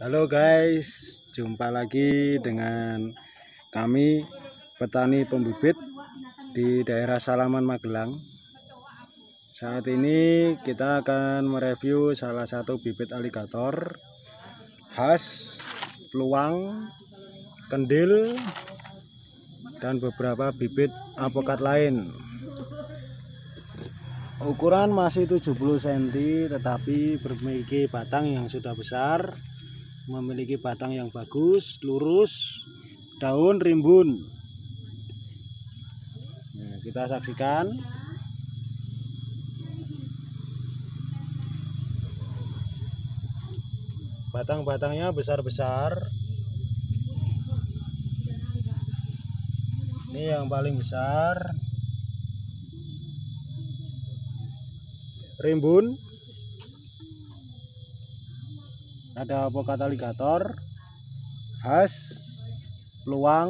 Halo guys, jumpa lagi dengan kami petani pembibit di daerah Salaman Magelang. Saat ini kita akan mereview salah satu bibit aligator khas Peluang, Kendil, dan beberapa bibit apokat lain. Ukuran masih 70 cm tetapi memiliki batang yang sudah besar, memiliki batang yang bagus, lurus, daun rimbun. Nah, kita saksikan. Batang-batangnya besar-besar. Ini yang paling besar. Rimbun, ada apokat aligator khas Peluang,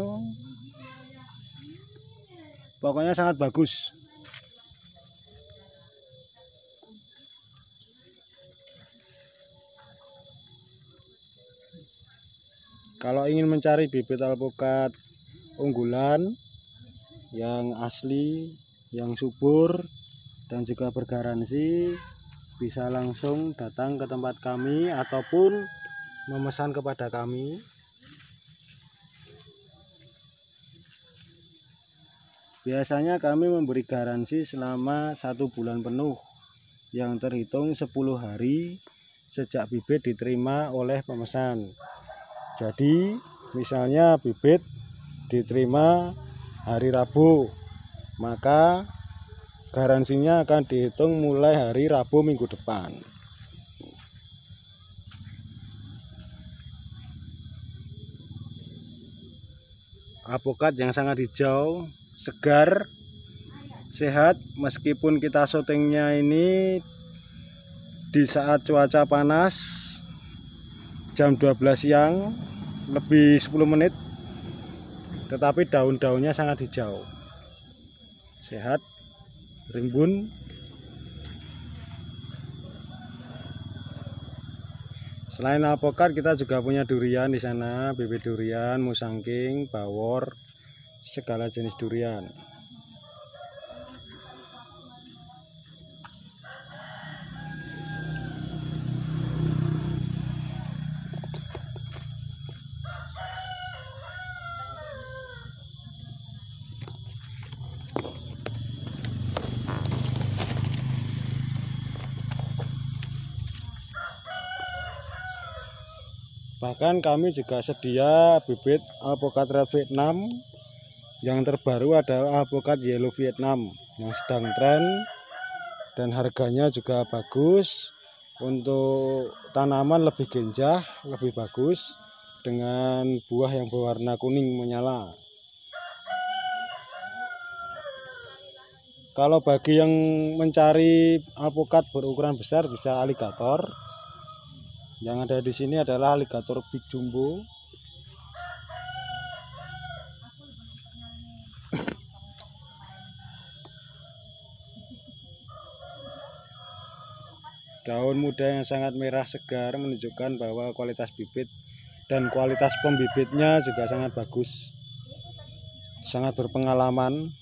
pokoknya sangat bagus. Kalau ingin mencari bibit apokat unggulan yang asli, yang subur dan juga bergaransi, bisa langsung datang ke tempat kami ataupun memesan kepada kami. Biasanya kami memberi garansi selama 1 bulan penuh yang terhitung 10 hari sejak bibit diterima oleh pemesan. Jadi misalnya bibit diterima hari Rabu, maka garansinya akan dihitung mulai hari Rabu minggu depan. Apokat yang sangat hijau, segar, sehat. Meskipun kita syutingnya ini di saat cuaca panas, jam 12 siang lebih 10 menit, tetapi daun-daunnya sangat hijau, sehat, rimbun. Selain apokat, kita juga punya durian di sana, bibit durian, musang king, bawor, segala jenis durian. Bahkan kami juga sedia bibit apokat red Vietnam. Yang terbaru adalah apokat yellow Vietnam yang sedang tren dan harganya juga bagus. Untuk tanaman lebih genjah, lebih bagus, dengan buah yang berwarna kuning menyala. Kalau bagi yang mencari apokat berukuran besar bisa aligator. Yang ada di sini adalah aligator big jumbo. Daun muda yang sangat merah segar menunjukkan bahwa kualitas bibit dan kualitas pembibitnya juga sangat bagus, sangat berpengalaman.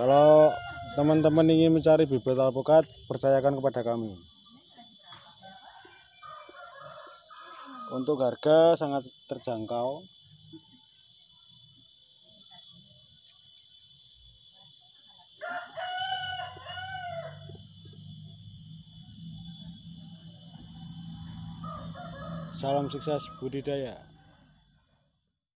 Kalau teman-teman ingin mencari bibit apokat, percayakan kepada kami. Untuk harga sangat terjangkau. Salam sukses budidaya.